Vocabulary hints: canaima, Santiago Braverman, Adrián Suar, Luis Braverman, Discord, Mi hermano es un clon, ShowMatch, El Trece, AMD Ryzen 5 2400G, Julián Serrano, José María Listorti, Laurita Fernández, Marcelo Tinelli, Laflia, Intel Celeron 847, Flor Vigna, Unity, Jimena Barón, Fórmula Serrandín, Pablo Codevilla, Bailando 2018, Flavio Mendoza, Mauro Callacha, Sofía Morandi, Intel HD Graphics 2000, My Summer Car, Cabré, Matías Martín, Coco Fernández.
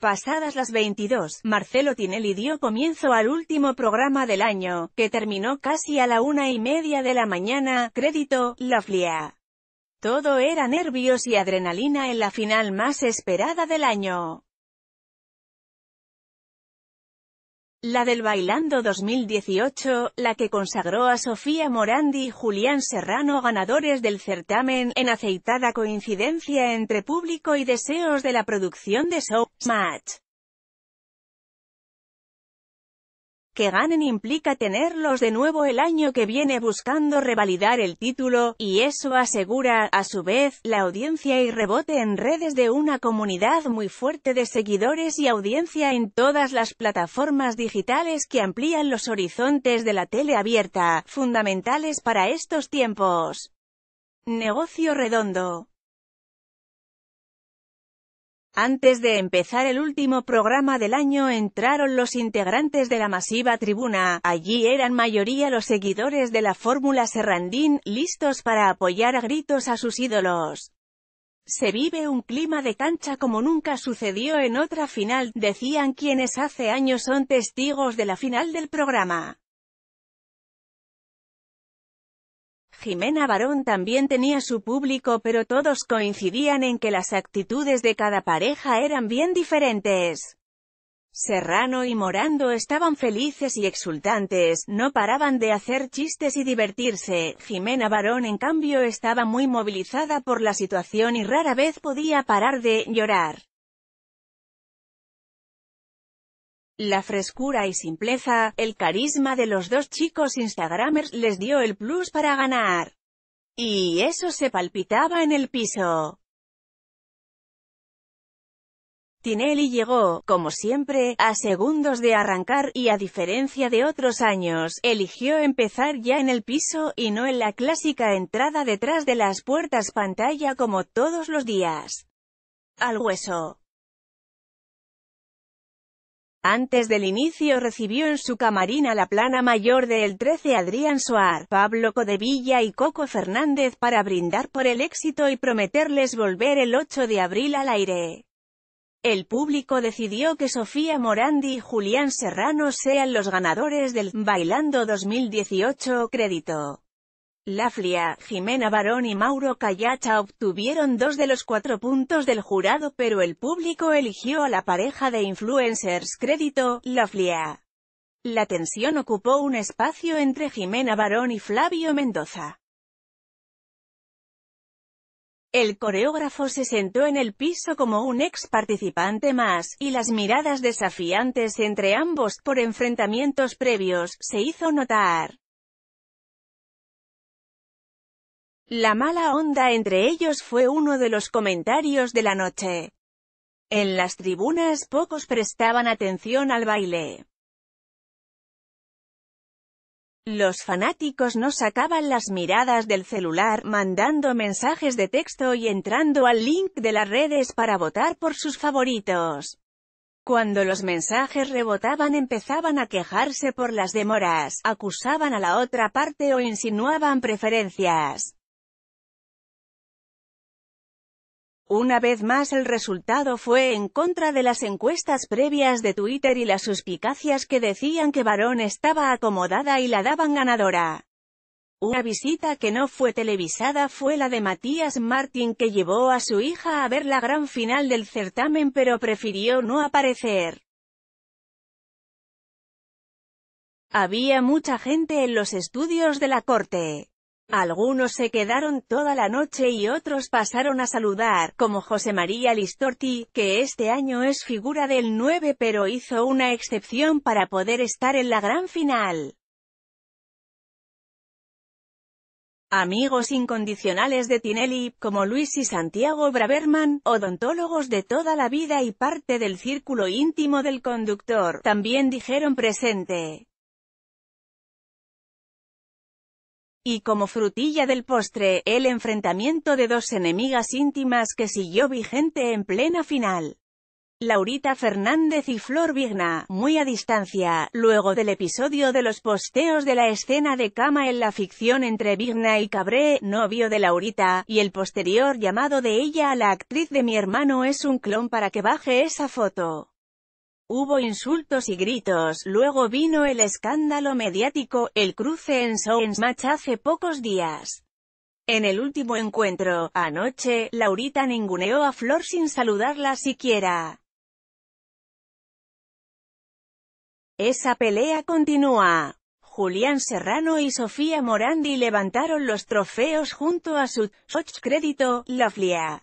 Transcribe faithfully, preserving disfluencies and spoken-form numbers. Pasadas las veintidós, Marcelo Tinelli dio comienzo al último programa del año, que terminó casi a la una y media de la mañana, crédito, Laflia. Todo era nervios y adrenalina en la final más esperada del año. La del Bailando dos mil dieciocho, la que consagró a Sofía Morandi y Julián Serrano ganadores del certamen, en aceitada coincidencia entre público y deseos de la producción de ShowMatch. Que ganen implica tenerlos de nuevo el año que viene buscando revalidar el título, y eso asegura, a su vez, la audiencia y rebote en redes de una comunidad muy fuerte de seguidores y audiencia en todas las plataformas digitales que amplían los horizontes de la tele abierta, fundamentales para estos tiempos. Negocio redondo. Antes de empezar el último programa del año entraron los integrantes de la masiva tribuna, allí eran mayoría los seguidores de la Fórmula Serrandín, listos para apoyar a gritos a sus ídolos. Se vive un clima de cancha como nunca sucedió en otra final, decían quienes hace años son testigos de la final del programa. Jimena Barón también tenía su público, pero todos coincidían en que las actitudes de cada pareja eran bien diferentes. Serrano y Morando estaban felices y exultantes, no paraban de hacer chistes y divertirse. Jimena Barón, en cambio, estaba muy movilizada por la situación y rara vez podía parar de llorar. La frescura y simpleza, el carisma de los dos chicos instagramers les dio el plus para ganar. Y eso se palpitaba en el piso. Tinelli llegó, como siempre, a segundos de arrancar, y a diferencia de otros años, eligió empezar ya en el piso, y no en la clásica entrada detrás de las puertas pantalla como todos los días. Al hueso. Antes del inicio recibió en su camarín a la plana mayor de El Trece, Adrián Suar, Pablo Codevilla y Coco Fernández para brindar por el éxito y prometerles volver el ocho de abril al aire. El público decidió que Sofía Morandi y Julián Serrano sean los ganadores del Bailando dos mil dieciocho, crédito. Laflia, Jimena Barón y Mauro Callacha obtuvieron dos de los cuatro puntos del jurado, pero el público eligió a la pareja de influencers, crédito, Laflia. La tensión ocupó un espacio entre Jimena Barón y Flavio Mendoza. El coreógrafo se sentó en el piso como un ex participante más, y las miradas desafiantes entre ambos por enfrentamientos previos se hizo notar. La mala onda entre ellos fue uno de los comentarios de la noche. En las tribunas pocos prestaban atención al baile. Los fanáticos no sacaban las miradas del celular, mandando mensajes de texto y entrando al link de las redes para votar por sus favoritos. Cuando los mensajes rebotaban empezaban a quejarse por las demoras, acusaban a la otra parte o insinuaban preferencias. Una vez más el resultado fue en contra de las encuestas previas de Twitter y las suspicacias que decían que Barón estaba acomodada y la daban ganadora. Una visita que no fue televisada fue la de Matías Martín, que llevó a su hija a ver la gran final del certamen pero prefirió no aparecer. Había mucha gente en los estudios de la corte. Algunos se quedaron toda la noche y otros pasaron a saludar, como José María Listorti, que este año es figura del nueve pero hizo una excepción para poder estar en la gran final. Amigos incondicionales de Tinelli, como Luis y Santiago Braverman, odontólogos de toda la vida y parte del círculo íntimo del conductor, también dijeron presente. Y como frutilla del postre, el enfrentamiento de dos enemigas íntimas que siguió vigente en plena final. Laurita Fernández y Flor Vigna, muy a distancia, luego del episodio de los posteos de la escena de cama en la ficción entre Vigna y Cabré, novio de Laurita, y el posterior llamado de ella a la actriz de Mi hermano es un clon para que baje esa foto. Hubo insultos y gritos, luego vino el escándalo mediático, el cruce en ShowMatch hace pocos días. En el último encuentro, anoche, Laurita ninguneó a Flor sin saludarla siquiera. Esa pelea continúa. Julián Serrano y Sofía Morandi levantaron los trofeos junto a su Soch Crédito, Laflia.